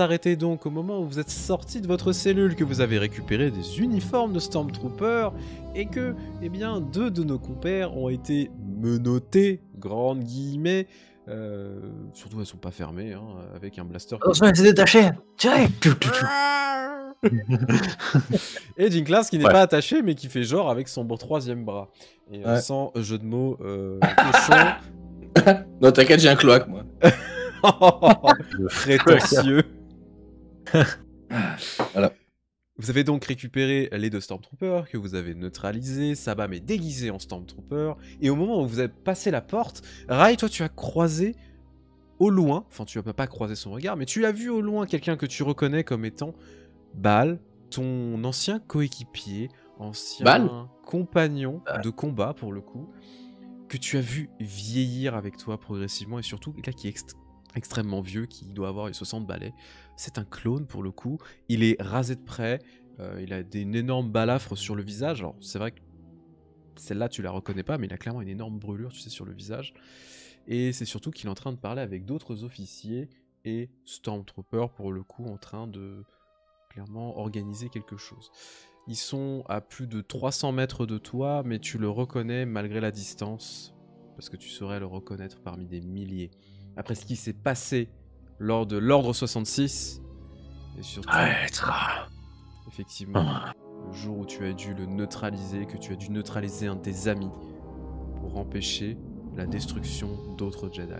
Arrêtez donc au moment où vous êtes sorti de votre cellule, que vous avez récupéré des uniformes de Stormtrooper et que, eh bien, deux de nos compères ont été menottés, grandes guillemets, surtout elles sont pas fermées, hein, avec un blaster. Oh, elles s'est détachée. Tiens. Et Jinx Class qui n'est pas attaché mais qui fait genre avec son troisième bras. Et sans jeu de mots, cochon. Non, t'inquiète, j'ai un cloaque moi. Prétentieux. Voilà. Vous avez donc récupéré les deux Stormtroopers que vous avez neutralisés. Sabam est déguisé en Stormtrooper. Et au moment où vous avez passé la porte, Rai, toi tu as croisé au loin, enfin tu n'as pas croisé son regard, mais tu as vu au loin quelqu'un que tu reconnais comme étant Bal, ton ancien coéquipier, ancien compagnon de combat pour le coup, que tu as vu vieillir avec toi progressivement et surtout là qui est extrêmement vieux, qui doit avoir 60 balais. C'est un clone pour le coup. Il est rasé de près. Il a une énorme balafre sur le visage. Alors c'est vrai que celle-là tu la reconnais pas, mais il a clairement une énorme brûlure, tu sais, sur le visage. Et c'est surtout qu'il est en train de parler avec d'autres officiers et Stormtroopers pour le coup, en train de clairement organiser quelque chose. Ils sont à plus de 300 mètres de toi, mais tu le reconnais malgré la distance, parce que tu saurais le reconnaître parmi des milliers. Après ce qui s'est passé lors de l'Ordre 66, et surtout, effectivement, le jour où tu as dû le neutraliser, que tu as dû neutraliser un de tes amis pour empêcher la destruction d'autres Jedi.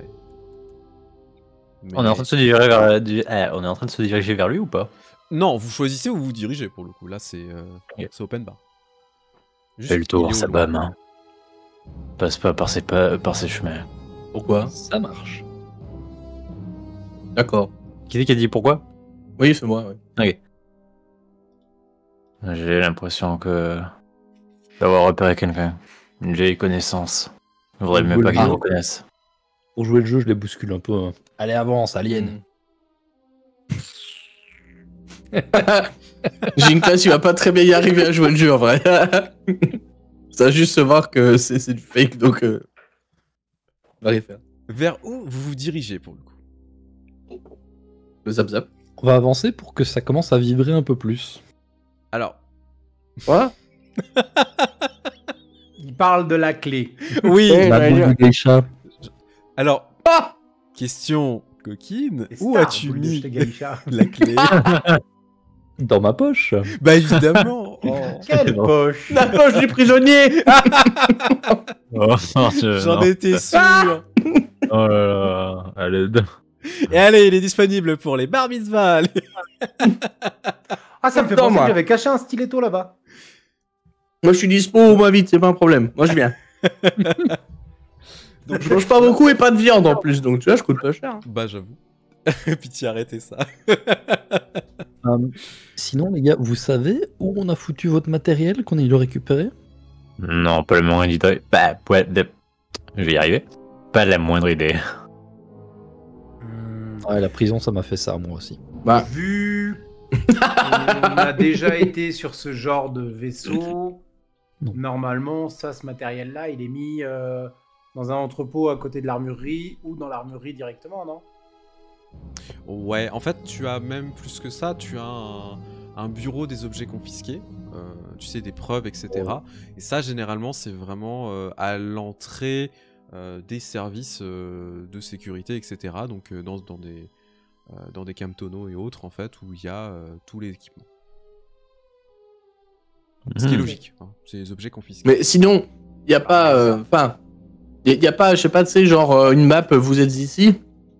Mais... On est en train de se diriger vers, on est en train de se diriger vers lui ou pas? Non, vous choisissez où vous vous dirigez pour le coup. Là, c'est open bar. Fais le tour, Sabam. Hein. Passe pas par ces chemins. Pourquoi? Ça marche. D'accord. Qui a dit pourquoi? Oui, c'est moi. Ouais. Ok. J'ai l'impression que d'avoir repéré quelqu'un. J'ai connaissance. Je voudrais même pas qu'ils le reconnaissent. Pour jouer le jeu, je les bouscule un peu. Hein. Allez, avance, alien. Jinx Class, il va pas très bien y arriver à jouer le jeu en vrai. Ça va juste se voir que c'est du fake, donc. On va faire. Vers où vous vous dirigez pour le coup? Le zap zap. On va avancer pour que ça commence à vibrer un peu plus. Alors. Quoi? Il parle de la clé. Oui. La boule du geisha. Alors, question coquine, où as-tu mis la clé? Dans ma poche. Bah évidemment. Oh. Quelle poche? La poche du prisonnier. J'en étais sûr. Oh là là, à l'aide. Et allez, il est disponible pour les bar mitzvahs. Ah, ça me fait penser que j'avais caché un stiletto là-bas. Moi je suis dispo, moi vite, c'est pas un problème. Moi je viens. Donc, je mange pas beaucoup et pas de viande en plus, donc tu vois, je coûte pas cher. Bah j'avoue. Pitié, arrêtez ça. Sinon les gars, vous savez où on a foutu votre matériel qu'on ait dû récupérer? Non, pas la moindre idée. Je vais y arriver. Pas la moindre idée. Ouais, la prison, ça m'a fait ça, moi aussi. Bah. Vu qu'on a déjà été sur ce genre de vaisseau, non. Normalement, ça, ce matériel-là, il est mis dans un entrepôt à côté de l'armurerie ou dans l'armurerie directement, non? Ouais, en fait, tu as même plus que ça, tu as un bureau des objets confisqués, tu sais, des preuves, etc. Oh. Et ça, généralement, c'est vraiment à l'entrée des services de sécurité, etc. Donc, dans des camtonnaux et autres, en fait, où il y a tous les équipements. Mmh. Ce qui est logique, hein, c'est les objets confisqués. Mais sinon, il n'y a pas... Enfin, il n'y a pas, je sais pas, tu sais, genre une map, vous êtes ici.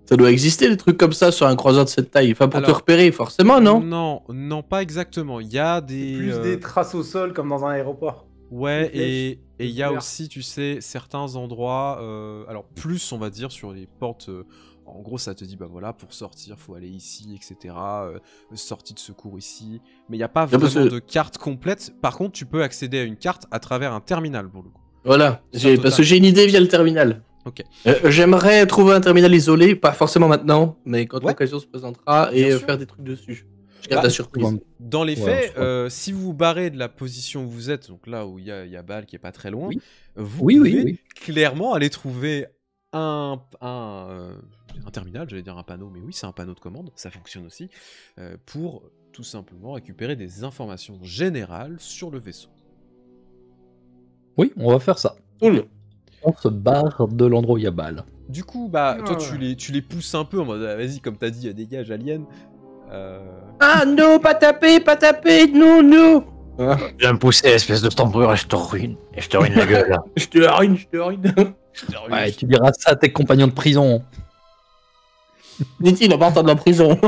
Ça doit exister des trucs comme ça sur un croiseur de cette taille, enfin pour alors, te repérer forcément, non? Non, non, pas exactement. Il y a des plus des traces au sol comme dans un aéroport. Ouais, et il y a aussi, tu sais, certains endroits, alors plus on va dire sur les portes. En gros, ça te dit, bah voilà, pour sortir, faut aller ici, etc. Sortie de secours ici, mais il n'y a pas vraiment de carte complète. Par contre, tu peux accéder à une carte à travers un terminal pour le coup. Voilà, parce que j'ai une idée via le terminal. Okay. J'aimerais trouver un terminal isolé, pas forcément maintenant, mais quand l'occasion se présentera, et faire des trucs dessus. Je garde la surprise. Dans les faits, si vous vous barrez de la position où vous êtes, donc là où il y a Bal qui est pas très loin, vous pouvez clairement aller trouver un terminal, j'allais dire un panneau, mais oui, c'est un panneau de commande, ça fonctionne aussi, pour tout simplement récupérer des informations générales sur le vaisseau. Oui, on va faire ça. Cool. On se barre de l'endroit où il y a Bal. Du coup, bah, toi, tu les pousses un peu en mode, vas-y, comme t'as dit, dégage, alien. Ah, non, pas taper, non. Ah. Viens me pousser, espèce de tambour, et je te ruine la gueule. je te ruine. Ouais, tu diras ça à tes compagnons de prison. Dit-il, on va entendre la prison.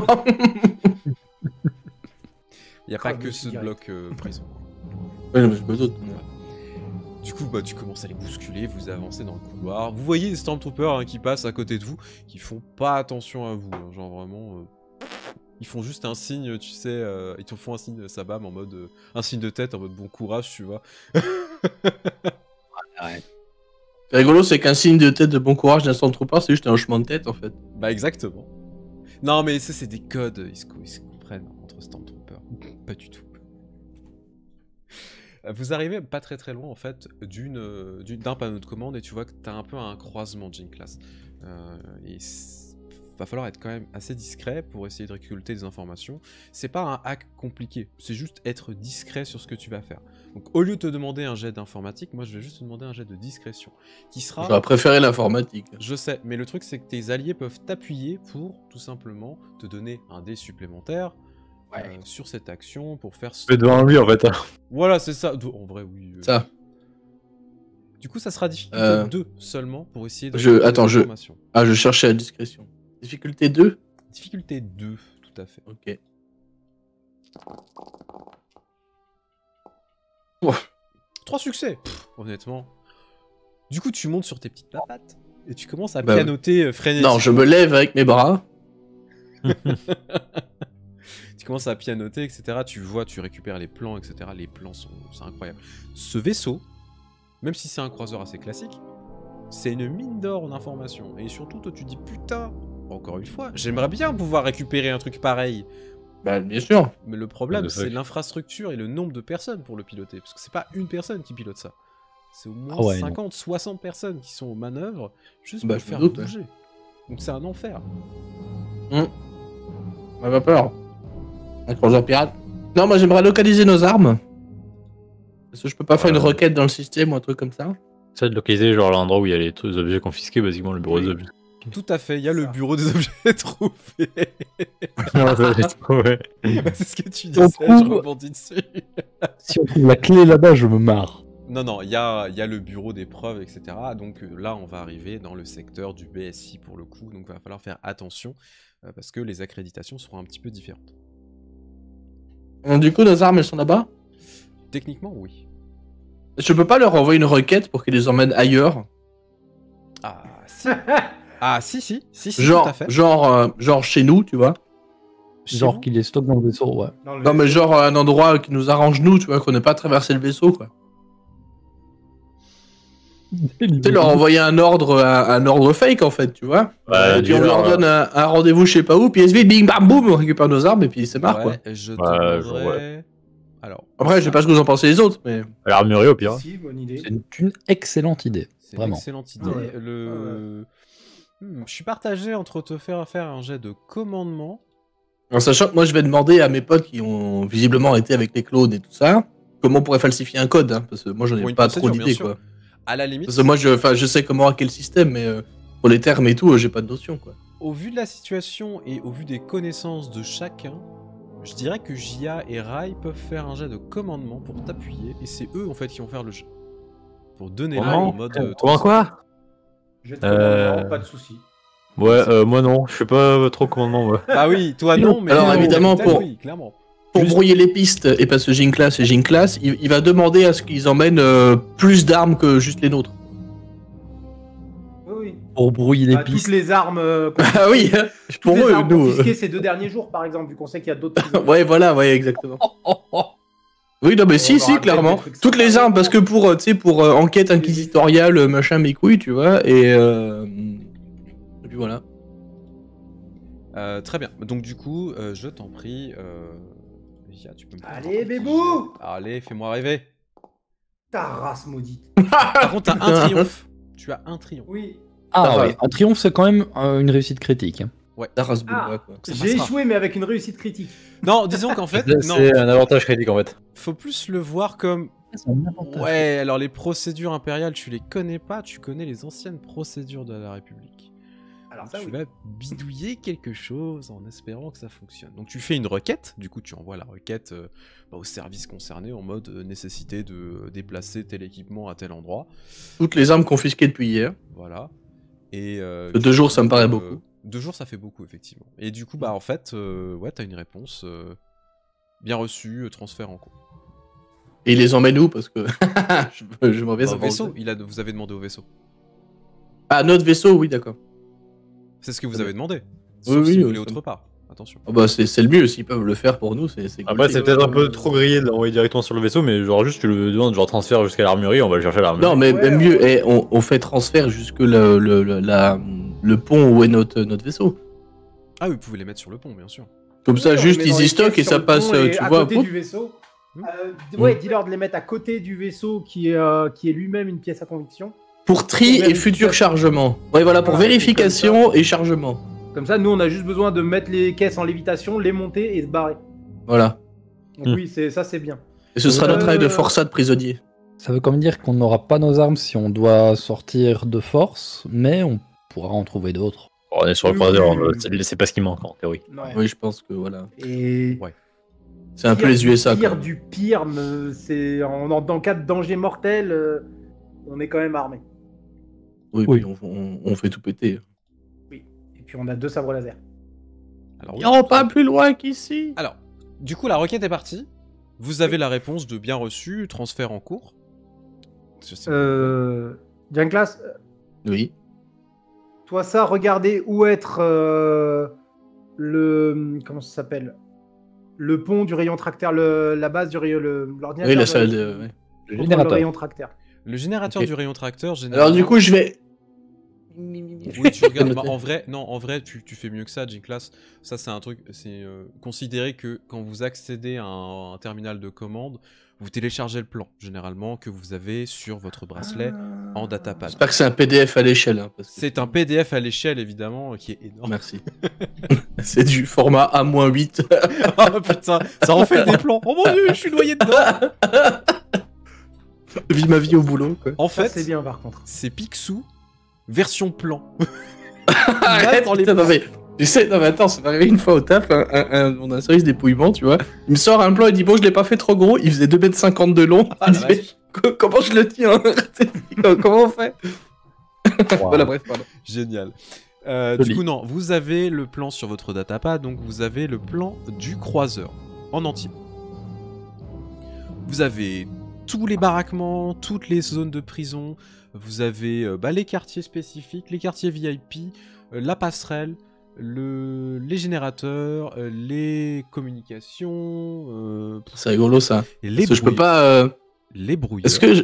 Il n'y a pas que ce bloc prison. Ouais, mais je me doute. Du coup, bah, tu commences à les bousculer, vous avancez dans le couloir. Vous voyez des Stormtroopers qui passent à côté de vous, qui font pas attention à vous. Hein, genre vraiment, ils font juste un signe, tu sais, ils te font un signe Sabam en mode, un signe de tête en mode bon courage, tu vois. Ouais. C'est rigolo, c'est qu'un signe de tête de bon courage d'un Stormtrooper, c'est juste un hochement de tête en fait. Bah exactement. Non mais ça c'est des codes, ils se comprennent entre Stormtroopers. Pas du tout. Vous arrivez pas très loin en fait d'un panneau de commande et tu vois que t'as un peu un croisement de Jinx Class. Il va falloir être quand même assez discret pour essayer de récolter des informations. C'est pas un hack compliqué, c'est juste être discret sur ce que tu vas faire. Donc au lieu de te demander un jet d'informatique, moi je vais juste te demander un jet de discrétion. Qui sera... J'aurais préféré l'informatique. Je sais, mais le truc c'est que tes alliés peuvent t'appuyer pour tout simplement te donner un dé supplémentaire. Ouais. Sur cette action pour faire... Mais devant lui en fait. Voilà c'est ça, en vrai oui. Ça. Du coup ça sera difficulté 2 seulement pour essayer de... je cherchais la discrétion. Difficulté 2 ? Difficulté 2, tout à fait. Ok. Oh. 3 succès. Pff, honnêtement. Du coup tu montes sur tes petites pattes et tu commences à pianoter frénétiquement. Non je me lève avec mes bras. Tu commences à pianoter, etc. Tu vois, tu récupères les plans, etc. Les plans sont incroyables. Ce vaisseau, même si c'est un croiseur assez classique, c'est une mine d'or d'informations. Et surtout, toi, tu dis putain, encore une fois, j'aimerais bien pouvoir récupérer un truc pareil. Bah, bien sûr. Mais le problème, c'est l'infrastructure et le nombre de personnes pour le piloter. Parce que c'est pas une personne qui pilote ça. C'est au moins 50, 60 personnes qui sont aux manœuvres juste pour faire bouger. Donc c'est un enfer. On a pas peur. Un croiseur pirate. Non, moi j'aimerais localiser nos armes. Parce que je peux pas faire une requête dans le système ou un truc comme ça. Ça de localiser genre l'endroit où il y a les objets confisqués, basiquement le bureau des objets. Tout à fait, il y a le bureau des objets trouvés. C'est ce que tu disais, je rebondis dessus. Si on trouve la clé là-bas, je me marre. Non, il y a le bureau des preuves, etc. Donc là, on va arriver dans le secteur du BSI pour le coup. Donc il va falloir faire attention parce que les accréditations seront un petit peu différentes. Du coup, nos armes, elles sont là-bas? Techniquement, oui. Je peux pas leur envoyer une requête pour qu'ils les emmènent ailleurs? Ah, si. Si, genre, tout à fait. Genre chez nous, tu vois. Genre qu'ils les stockent dans le vaisseau, ouais. Non, mais genre un endroit qui nous arrange, nous, tu vois, qu'on n'ait pas traversé le vaisseau, quoi. Tu leur envoyer un ordre fake, en fait, tu vois. Ouais, puis on leur donne un rendez-vous je sais pas où, puis SV, bing bam boum, on récupère nos armes et puis c'est marre, ouais, quoi. Je Alors, après, je sais pas ce que vous en pensez les autres, mais... L'armurerie, au pire. Si, c'est une excellente idée, vraiment. C'est une excellente idée. Ouais. Je suis partagé entre te faire un jet de commandement... En sachant que moi, je vais demander à mes potes qui ont visiblement été avec les clones et tout ça, comment on pourrait falsifier un code, hein, parce que moi, j'en ai pas trop d'idées, quoi. À la limite... Parce que moi, je sais comment hacker le système, mais pour les termes et tout, j'ai pas de notion, quoi. Au vu de la situation et au vu des connaissances de chacun, je dirais que Jia et Rai peuvent faire un jet de commandement pour t'appuyer, et c'est eux, en fait, qui vont faire le jet. Pour donner là en mode... Quoi ? Pas de soucis. Ouais, moi non, je fais pas trop commandement, moi. Ah oui, toi non, mais... Alors évidemment, pour brouiller les pistes, et parce que Jinx Class, il va demander à ce qu'ils emmènent plus d'armes que juste les nôtres. Oui, oui. Pour brouiller les pistes. Toutes les armes... Ah oui, pour eux, nous... Confisquées ces 2 derniers jours, par exemple, vu qu'on sait qu'il y a d'autres... Ouais, voilà, ouais, exactement. Oui, non, mais si, clairement. Toutes les armes, parce que pour enquête inquisitoriale, machin, mes couilles, tu vois, et... Puis voilà. Très bien. Donc du coup, je t'en prie. Jia, tu peux me... Allez, bébou! Allez, fais-moi rêver. Ta race maudite. Par contre, t'as un triomphe. Tu as un triomphe. Oui. Ah ouais. Un triomphe, c'est quand même une réussite critique. Ouais. Ta race boule, quoi. J'ai échoué, mais avec une réussite critique. Non, disons qu'en fait, c'est un avantage critique en fait. Faut plus le voir comme... Ouais. Alors les procédures impériales, tu les connais pas. Tu connais les anciennes procédures de la République. Alors ça, tu vas bidouiller quelque chose en espérant que ça fonctionne. Donc tu fais une requête, du coup tu envoies la requête au service concerné en mode nécessité de déplacer tel équipement à tel endroit. Toutes les armes confisquées depuis hier. Voilà. Et 2 jours ça me paraît beaucoup. 2 jours ça fait beaucoup effectivement. Et du coup bah en fait ouais t'as une réponse bien reçue, transfert en cours. Et il les emmène où parce que je m'en vais au vaisseau. Vous avez demandé au vaisseau. Ah notre vaisseau oui d'accord. C'est ce que vous avez demandé. Sauf oui, si vous voulez autre part. Attention. Ah bah c'est le mieux, s'ils peuvent le faire pour nous, c'est cool. Après c'est peut-être un peu trop grillé de l'envoyer directement sur le vaisseau, mais genre juste tu le demandes, genre transfert jusqu'à l'armurerie, on va le chercher à l'armurerie. Non mais même mieux, eh, on fait transfert jusque le pont où est notre vaisseau. Ah oui, vous pouvez les mettre sur le pont, bien sûr. Comme ça, juste ils y stockent et ça passe, tu vois, à côté du vaisseau. Ouais, dis-leur de les mettre à côté du vaisseau qui est lui-même une pièce à conviction. Pour tri et futur chargement. Ouais, voilà, pour vérification et chargement. Comme ça, nous, on a juste besoin de mettre les caisses en lévitation, les monter et se barrer. Voilà. Donc oui, ça, c'est bien. Et ce sera notre travail de forçat de prisonnier. Ça veut quand même dire qu'on n'aura pas nos armes si on doit sortir de force, mais on pourra en trouver d'autres. On est sur le point de... C'est pas ce qui manque, en théorie. Oui, je pense que, voilà. Et... Ouais. C'est un peu les USA, quoi. Du pire, c'est... Dans le cas de danger mortel, on est quand même armé. Oui, oui. Puis on fait tout péter. Oui, et puis on a 2 sabres laser. Alors, oui, pas plus loin qu'ici. Alors, du coup, la requête est partie. Vous avez la réponse de bien reçu, transfert en cours. Jinx Class. Oui. Toi, ça, regardez où être Comment ça s'appelle? Le pont du rayon tracteur, la base du rayon. L'ordinateur. Oui, la salle de. Le rayon tracteur. Le générateur du rayon tracteur... Alors du coup, je vais... Oui, tu regardes... bah, en vrai, tu fais mieux que ça, Jinx Class. Ça, c'est un truc... C'est considérer que quand vous accédez à un terminal de commande, vous téléchargez le plan, généralement, que vous avez sur votre bracelet en datapad. J'espère que c'est un PDF à l'échelle. Hein, parce que... C'est un PDF à l'échelle, évidemment, qui est énorme. Merci. C'est du format A-8. Oh putain, ça en fait des plans. Oh mon dieu, je suis noyé dedans. Vis ma vie au boulot, quoi. En fait, c'est bien, par contre. C'est Picsou, version plan. Arrête, non mais attends, ça m'est arrivé une fois au taf, on a un service dépouillement, tu vois. Il me sort un plan, il dit, bon, je l'ai pas fait trop gros, il faisait 2,50 m de long. Ah, comment je le tiens? Comment on fait? Wow. Voilà, bref, pardon. Génial. Du coup, non, vous avez le plan sur votre datapad, donc vous avez le plan du croiseur, en entier. Vous avez... tous les baraquements, toutes les zones de prison, vous avez les quartiers spécifiques, les quartiers VIP, la passerelle, les générateurs, les communications... C'est rigolo ça. Parce que je peux pas... Les brouilleurs. Est-ce que je...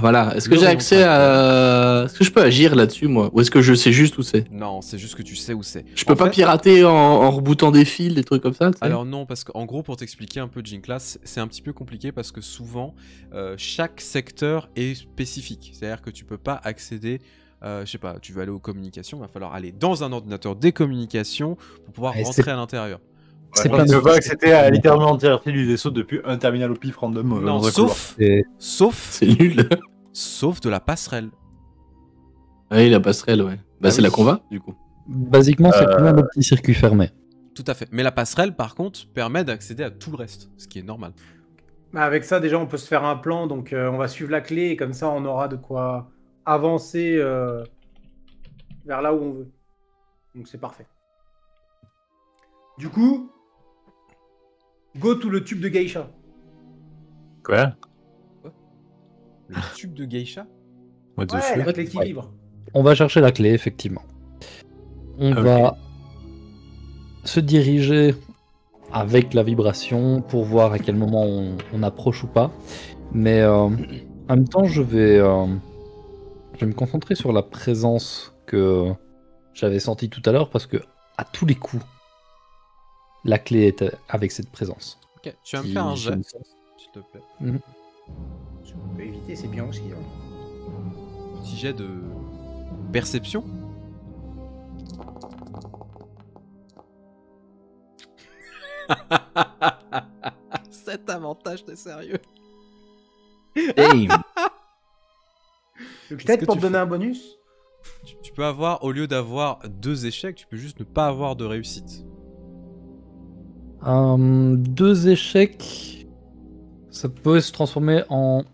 Voilà, est-ce que j'ai accès à... Est-ce que je peux agir là-dessus, moi? Ou est-ce que je sais juste où c'est? Non, c'est juste que tu sais où c'est. Je peux pas pirater en rebootant des fils, des trucs comme ça? Alors non, parce qu'en gros, pour t'expliquer un peu Jinx Class, c'est un petit peu compliqué parce que souvent, chaque secteur est spécifique. C'est-à-dire que tu peux pas accéder... je sais pas, tu veux aller aux communications, va falloir aller dans un ordinateur des communications pour pouvoir rentrer à l'intérieur. Ouais, on ne peut pas accéder à littéralement l'entièreté du vaisseau depuis un terminal au pif random. Non, sauf nul. Sauf de la passerelle. Oui, la passerelle, ouais. Bah, c'est la conva, du coup. Basiquement, c'est quand même un petit circuit fermé. Tout à fait. Mais la passerelle, par contre, permet d'accéder à tout le reste, ce qui est normal. Bah, avec ça, déjà, on peut se faire un plan, donc on va suivre la clé, et comme ça, on aura de quoi avancer vers là où on veut. Donc, c'est parfait. Du coup... Go to le tube de geisha. Quoi? Le tube de geisha? Ouais, la clé qui vibre. On va chercher la clé, effectivement. On va se diriger avec la vibration pour voir à quel moment on approche ou pas. Mais en même temps, je vais me concentrer sur la présence que j'avais sentie tout à l'heure parce que à tous les coups, la clé est avec cette présence. Ok, tu vas me faire un jet, s'il te plaît. Si on peut éviter, c'est bien aussi. Un petit jet de perception. Cet avantage de sérieux. Hey. Peut-être pour te donner un bonus. Tu peux avoir, au lieu d'avoir 2 échecs, tu peux juste ne pas avoir de réussite. 2 échecs, ça peut se transformer en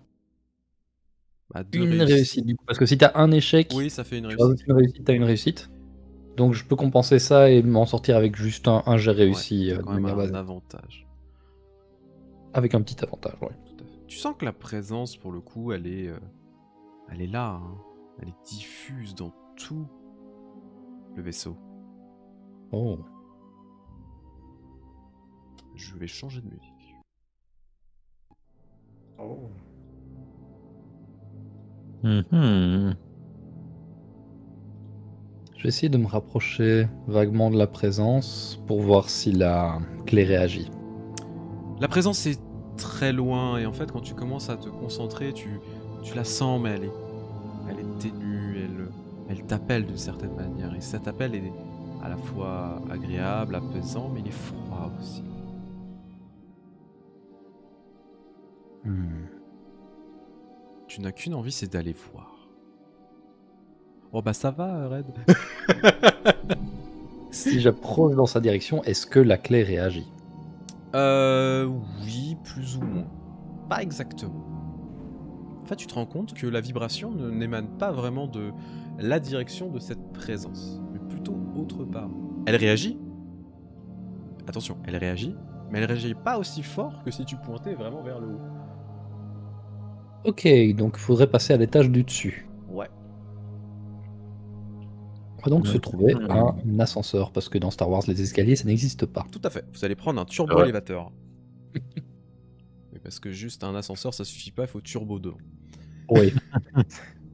une réussite du coup, parce que si t'as un échec, oui, ça fait une réussite. T'as une réussite, donc je peux compenser ça et m'en sortir avec juste un jet réussi, quand même un avantage. Avec un petit avantage, ouais. Tout à fait. Tu sens que la présence, pour le coup, elle est là, hein. Elle est diffuse dans tout le vaisseau. Oh. Je vais changer de musique. Oh. Je vais essayer de me rapprocher vaguement de la présence pour voir si la clé réagit. La présence est très loin et en fait quand tu commences à te concentrer, tu la sens mais elle est ténue, elle t'appelle d'une certaine manière et cet appel est à la fois agréable, apaisant mais il est froid aussi. Tu n'as qu'une envie, c'est d'aller voir. Oh bah ça va, Red. Si j'approche dans sa direction, est-ce que la clé réagit? Oui, plus ou moins. Pas exactement. En fait, tu te rends compte que la vibration n'émane pas vraiment de la direction de cette présence, mais plutôt autre part. Elle réagit. Attention, elle réagit, mais elle réagit pas aussi fort que si tu pointais vraiment vers le haut. Ok, donc il faudrait passer à l'étage du dessus. Ouais. On va donc se trouver un ascenseur, parce que dans Star Wars, les escaliers, ça n'existe pas. Tout à fait, vous allez prendre un turbo-élévateur. Mais parce que juste un ascenseur, ça suffit pas, il faut turbo 2. Oui.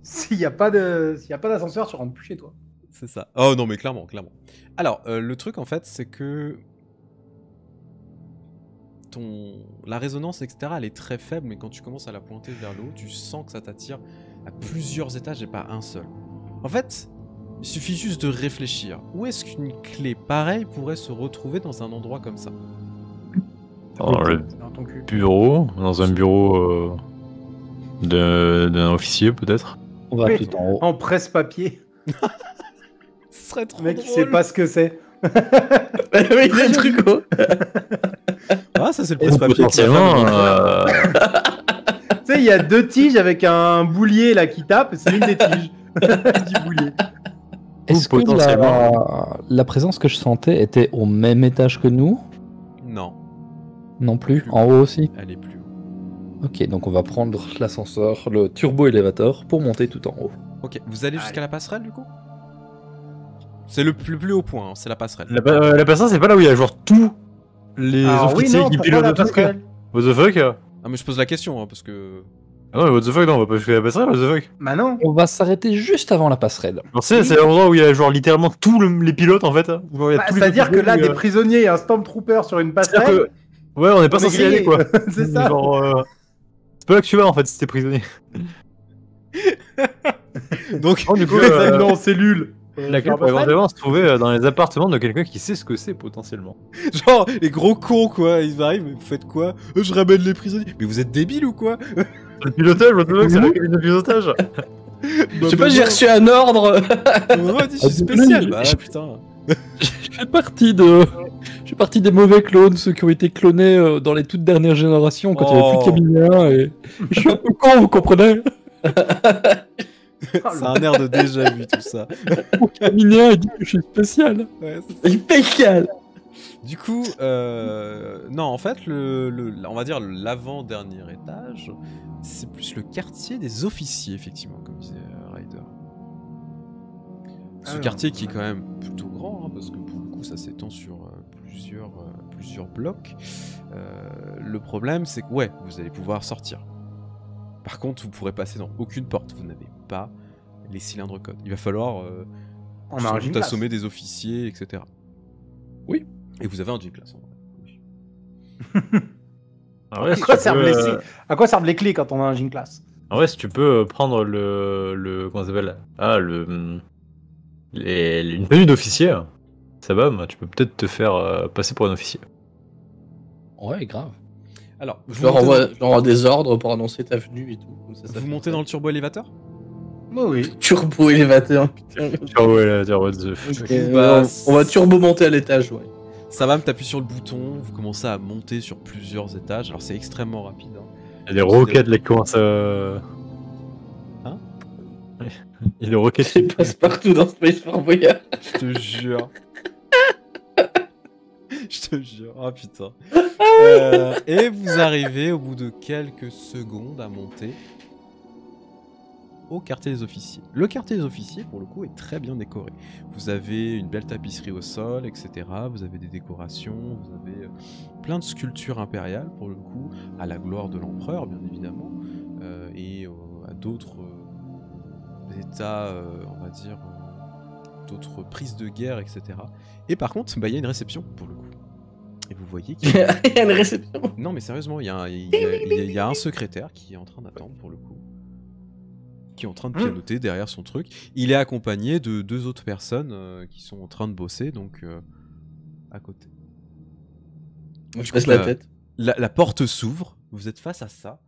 S'il n'y a pas d'ascenseur, tu rentres plus chez toi. C'est ça. Oh non, mais clairement, clairement. Alors, le truc, en fait, c'est que... La résonance, etc., elle est très faible, mais quand tu commences à la pointer vers le haut, tu sens que ça t'attire à plusieurs étages et pas un seul. En fait, il suffit juste de réfléchir. Où est-ce qu'une clé pareille pourrait se retrouver dans un endroit comme ça? Dans ton cul. Bureau, dans un bureau d'un officier, peut-être. On va tout en haut. En presse-papier. Ce serait trop drôle. Mec, il sait pas ce que c'est. Il a le truc haut. Ah, ça c'est le presse-papier. Tu sais, il y a 2 tiges avec un boulier là qui tape, c'est l'une des tiges du boulier. Est-ce que la présence que je sentais était au même étage que nous? Non. Non plus, en haut aussi? Elle est plus haut. Ok, donc on va prendre l'ascenseur, le turbo-élévateur, pour monter tout en haut. Ok, vous allez jusqu'à la passerelle du coup? C'est le plus haut point, hein, c'est la passerelle. La passerelle, c'est pas là où il y a genre tout? Les officiers qui pilotent la passerelle. What the fuck? Ah mais je pose la question, hein, parce que... Ah non, what the fuck, non, on va pas jusqu'à la passerelle, what the fuck. Bah non. On va s'arrêter juste avant la passerelle. C'est l'endroit où il y a genre littéralement tous les pilotes en fait. C'est-à-dire que là, des prisonniers et un Stormtrooper sur une passerelle... Ouais, on est pas censé y aller quoi. C'est ça. C'est pas là que tu vas en fait si t'es prisonnier. Donc, du coup, en cellule. La clé pourrait éventuellement se trouver dans les appartements de quelqu'un qui sait ce que c'est potentiellement. Genre, les gros cons quoi, ils arrivent, vous faites quoi? Je ramène les prisonniers. Mais vous êtes débiles ou quoi? Le pilotage, c'est la cabine de pilotage. Je sais pas, j'ai reçu un ordre. Je suis spécial. Bah putain. Je fais partie des mauvais clones, ceux qui ont été clonés dans les toutes dernières générations quand il n'y avait plus de Camillien et... Je suis un peu con, vous comprenez. C'est un air de déjà vu tout ça. Camillien, il dit que je suis spécial. Ouais, c'est spécial. Du coup, non, en fait, on va dire l'avant-dernier étage, c'est plus le quartier des officiers, effectivement, comme disait Ryder. Ce quartier qui est quand même plutôt grand, hein, parce que pour le coup, ça s'étend sur plusieurs blocs. Le problème, c'est que, ouais, vous allez pouvoir sortir. Par contre, vous pourrez passer dans aucune porte. Vous n'avez pas les cylindres codes. Il va falloir assommer des officiers, etc. Oui. Et vous avez un Jinx Class. À quoi servent les clés quand on a un Jinx Class? En vrai, si tu peux prendre le comment ça s'appelle? Ah, une tenue d'officier. Sabam, tu peux peut-être te faire passer pour un officier. Ouais, grave. Alors, je renvoie des ordres pour annoncer ta venue et tout. Comme ça, vous montez dans le turbo-élévateur? Oh oui. Turbo-élévateur, putain. Turbo-élévateur, what the fuck. On va turbo-monter à l'étage, ouais. Ça va, t'appuies sur le bouton, vous commencez à monter sur plusieurs étages. Alors c'est extrêmement rapide. Hein. Il y a des roquettes, les coins, ça... Hein? Il y a des roquettes qui passent partout dans Space Force Voyage. Je te jure. Je te jure, ah putain. Et vous arrivez au bout de quelques secondes à monter au quartier des officiers. Le quartier des officiers, pour le coup, est très bien décoré. Vous avez une belle tapisserie au sol, etc. Vous avez des décorations, vous avez plein de sculptures impériales, pour le coup, à la gloire de l'empereur, bien évidemment, et à d'autres états, on va dire, d'autres prises de guerre, etc. Et par contre, bah, y a une réception, pour le coup. Et vous voyez qu'il y a une réception. Non, mais sérieusement, il y a un secrétaire qui est en train d'attendre, pour le coup. Qui est en train de pianoter derrière son truc. Il est accompagné de deux autres personnes qui sont en train de bosser, donc à côté. Je baisse la tête. La porte s'ouvre, vous êtes face à ça.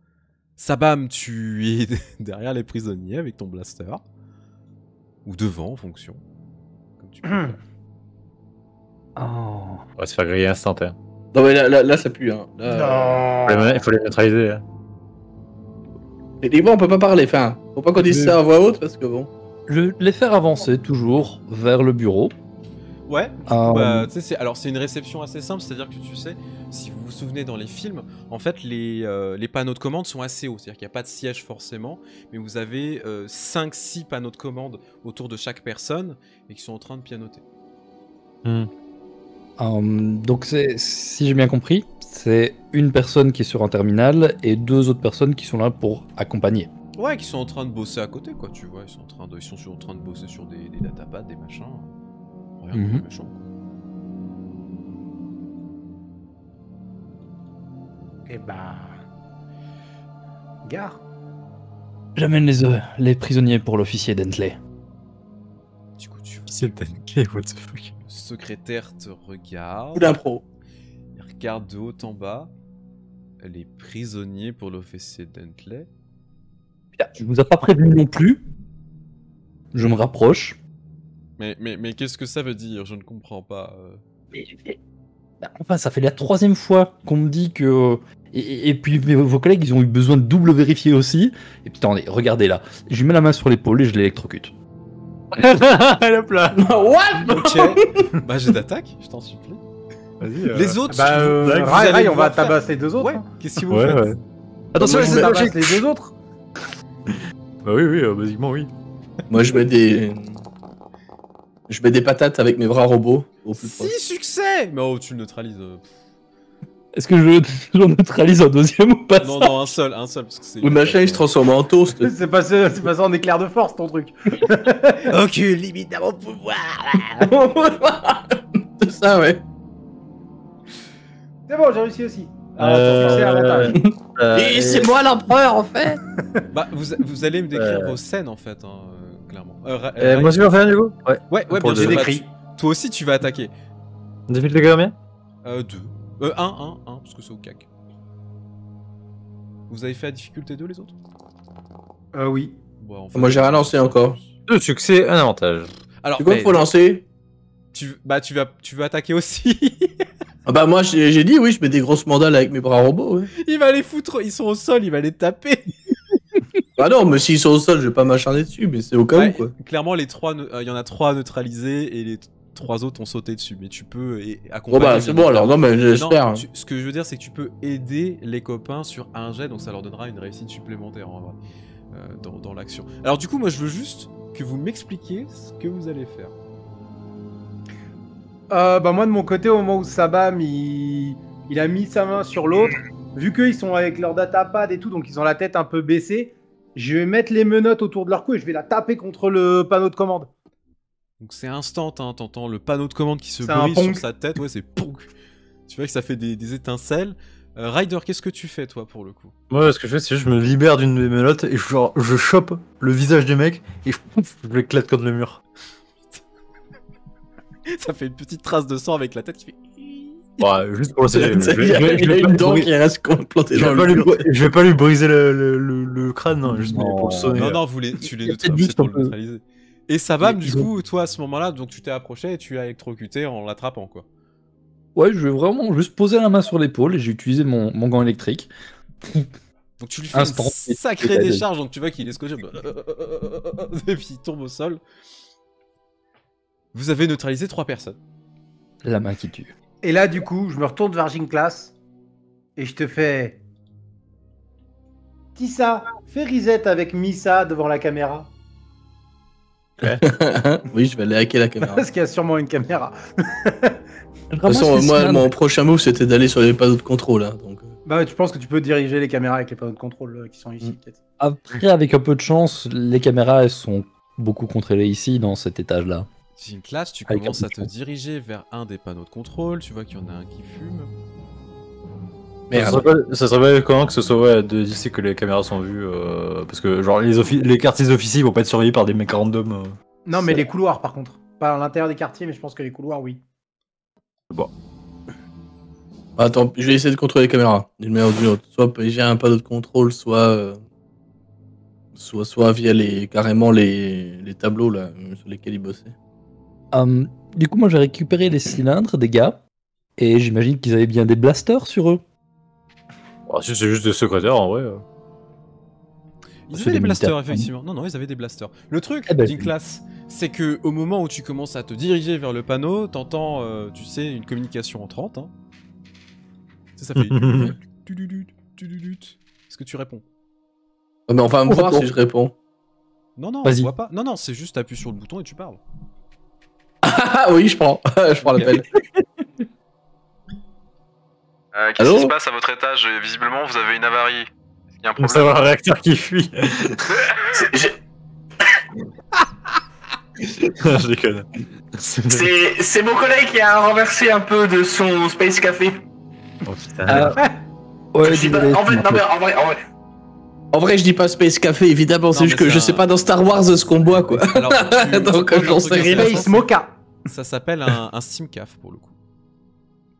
Sabam, tu es derrière les prisonniers avec ton blaster. Ou devant, en fonction. Comme tu peux faire. Oh. On va se faire griller instantanément. Non mais là ça pue hein. Là... Non. Il faut les neutraliser. Hein. Mais dis-moi, on peut pas parler, enfin, faut pas qu'on dise ça à voix haute parce que bon... Les faire avancer toujours vers le bureau. Ouais, bah, alors c'est une réception assez simple, c'est-à-dire que tu sais, si vous vous souvenez dans les films, en fait les panneaux de commande sont assez hauts, c'est-à-dire qu'il n'y a pas de siège forcément, mais vous avez 5-6 panneaux de commande autour de chaque personne et qui sont en train de pianoter. Donc si j'ai bien compris, c'est une personne qui est sur un terminal et deux autres personnes qui sont là pour accompagner. Ouais, qui sont en train de bosser à côté, quoi, tu vois, ils sont en train de bosser sur des datapads, des machins, rien de méchant, quoi. Eh bah... Gare. J'amène les prisonniers pour l'officier Dentley. Du coup, tu vois... C'est Dentley, what the fuck. Le secrétaire te regarde. Ou d'impro. Il regarde de haut en bas. Les prisonniers pour l'officier Dentley. Putain, tu nous as pas prévenu non plus. Je me rapproche. Mais qu'est-ce que ça veut dire? Je ne comprends pas. Enfin, ça fait la troisième fois qu'on me dit que... Et puis vos collègues, ils ont eu besoin de double vérifier aussi. Et putain, regardez là. Je lui mets la main sur l'épaule et je l'électrocute. Hop là. What? Ok. Bah j'ai d'attaque, je t'en supplie. Vas-y. Les autres... Bah, Rai, on va tabasser les deux autres. Ouais, hein. Qu'est-ce que vous faites? Attention, c'est tabasser les deux autres. Bah oui, basiquement oui. Moi je mets des... Je mets des patates avec mes bras robots. 6 succès! Mais oh, tu le neutralises. Est-ce que j'en neutralise un deuxième ou pas? Non, non, un seul, parce que c'est... Le machin, il se transforme en toast. C'est passé en éclair de force, ton truc. Aucune limite à mon pouvoir. C'est ça, ouais. C'est bon, j'ai réussi aussi. C'est moi l'empereur, en fait. Bah, vous allez me décrire vos scènes, en fait, hein, clairement. Moi, je vais en faire, du coup. Ouais, bien sûr. Toi aussi, tu vas attaquer. Depuis le combien? 2. 1, parce que c'est au cac. Vous avez fait la difficulté 2, les autres? Oui. Bon, en fait, moi j'ai rien lancé encore. 2 succès, 1 avantage. Alors, quoi qu'il faut lancer? Tu veux attaquer aussi? Ah bah moi j'ai dit oui, je mets des grosses mandales avec mes bras robots. Ouais. Il va les foutre, ils sont au sol, il va les taper. Bah non, mais s'ils sont au sol, je vais pas m'acharner dessus, mais c'est au cas où quoi. Clairement, les 3, il y en a 3 à neutraliser et les 3 autres ont sauté dessus, mais tu peux accompagner. Oh bah c'est bon alors, non mais j'espère. Ce que je veux dire, c'est que tu peux aider les copains sur un jet, donc ça leur donnera une réussite supplémentaire en vrai, dans l'action. Alors du coup, moi je veux juste que vous m'expliquiez ce que vous allez faire. Bah moi de mon côté, au moment où Sabam il a mis sa main sur l'autre, vu qu'ils sont avec leur datapad et tout, donc ils ont la tête un peu baissée, je vais mettre les menottes autour de leur cou et je vais la taper contre le panneau de commande. Donc c'est instant, hein, t'entends le panneau de commande qui se brise sur sa tête, ouais c'est POUC. Tu vois que ça fait des étincelles. Ryder, qu'est-ce que tu fais toi pour le coup? Moi ce que je fais c'est que je me libère d'une des menottes et genre je chope le visage des mecs et je l'éclate contre le mur. Ça fait une petite trace de sang avec la tête qui fait... Ouais, juste pour le saluer. Il a une dent qui reste plantée dans le mur. Je vais pas lui briser le crâne, non, juste pour le sonner. Non, tu les neutralises pour le neutraliser. Et Sabam, du coup, toi, à ce moment-là, donc tu t'es approché et tu l'as électrocuté en l'attrapant, quoi. Ouais, je vais vraiment juste poser la main sur l'épaule et j'ai utilisé mon gant électrique. Donc tu lui fais une sacrée décharge, donc tu vois qu'il est scotché. Et puis il tombe au sol. Vous avez neutralisé 3 personnes. La main qui tue. Et là, du coup, je me retourne vers Jinx Class et je te fais... Tissa, fais reset avec Missa devant la caméra. Ouais. Oui, je vais aller hacker la caméra. Parce qu'il y a sûrement une caméra. De toute façon, moi, mon prochain move, c'était d'aller sur les panneaux de contrôle. Hein, donc... Bah, tu penses que tu peux diriger les caméras avec les panneaux de contrôle qui sont ici, peut-être. Après, avec un peu de chance, les caméras, elles sont beaucoup contrôlées ici, dans cet étage-là. Une classe, tu commences à te diriger vers un des panneaux de contrôle, tu vois qu'il y en a un qui fume. Mais ça serait pas comment que ce soit ouais, de d'ici que les caméras sont vues, parce que genre les quartiers officiers vont pas être surveillés par des mecs random. Non mais les couloirs par contre, pas à l'intérieur des quartiers, mais je pense que les couloirs oui. Bon. Attends, je vais essayer de contrôler les caméras, d'une manière ou d'une autre. Soit j'ai un panneau de contrôle, soit via les tableaux là sur lesquels ils bossaient. Du coup, moi j'ai récupéré les cylindres des gars, et j'imagine qu'ils avaient bien des blasters sur eux. Oh, c'est juste des secrétaires en vrai. Ils avaient des blasters, effectivement. Non, ils avaient des blasters. Le truc d'une classe, c'est que au moment où tu commences à te diriger vers le panneau, t'entends, tu sais, une communication entrante. Hein. Ça fait. Est-ce que tu réponds? Mais enfin, me voir si je réponds. Non, on voit pas. Non, c'est juste t'appuies sur le bouton et tu parles. Ah oui, je prends l'appel. Qu'est-ce qui se passe à votre étage? Visiblement, vous avez une avarie. Il y a un problème. Savoir un réacteur qui fuit. Je déconne. C'est mon collègue qui a renversé un peu de son Space Café. Oh putain. Ouais, en vrai, je dis pas Space Café, évidemment, c'est juste que je sais pas dans Star Wars ce qu'on boit, quoi. Alors, donc, j'en sais rien. Space Mocha. Ça s'appelle un Simcaf, pour le coup.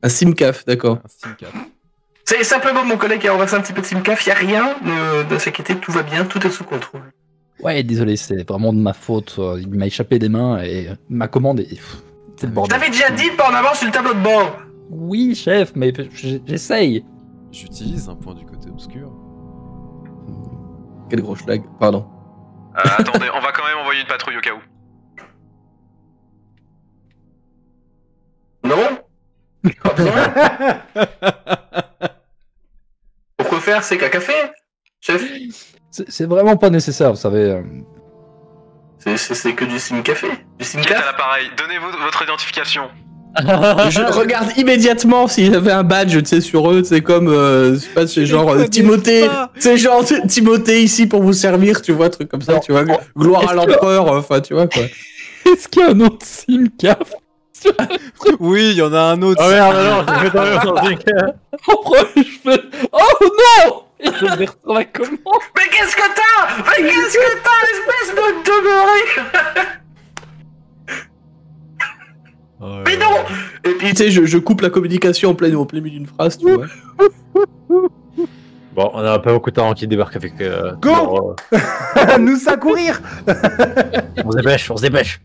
Un Simcaf, d'accord. C'est simplement mon collègue qui a renversé un petit peu de Simcaf, y a rien de s'inquiéter, tout va bien, tout est sous contrôle. Ouais, désolé, c'est vraiment de ma faute, il m'a échappé des mains et ma commande est... C'est le bordel. Je t'avais déjà dit de pas en avoir sur le tableau de bord. Oui, chef, mais j'essaye. J'utilise un point du côté obscur. Quel gros schlag, pardon. Attendez, on va quand même envoyer une patrouille au cas où. Non. Pour quoi faire, c'est qu'un café, chef. C'est vraiment pas nécessaire, vous savez. C'est que du Simcafé. Du Simcaf. Donnez-vous votre identification. Je regarde immédiatement s'ils avaient un badge, tu sais, sur eux, c'est comme, je sais pas, c'est genre Timothée, c'est genre Timothée ici pour vous servir, tu vois, truc comme ça, tu vois, gloire à l'empereur, enfin, tu vois quoi. Est-ce qu'il y a un autre Simcaf? Oui, il y en a un autre. Ah merde, alors, je vais Oh non! Je vais retrouver comment? Mais qu'est-ce que t'as? Mais qu'est-ce que t'as, espèce de demeuré? Mais non! Et puis tu sais, je coupe la communication en plein milieu d'une phrase, tu vois. Bon, on n'a pas beaucoup de temps qui débarque avec. Go! Nous à courir! On se dépêche, on se dépêche!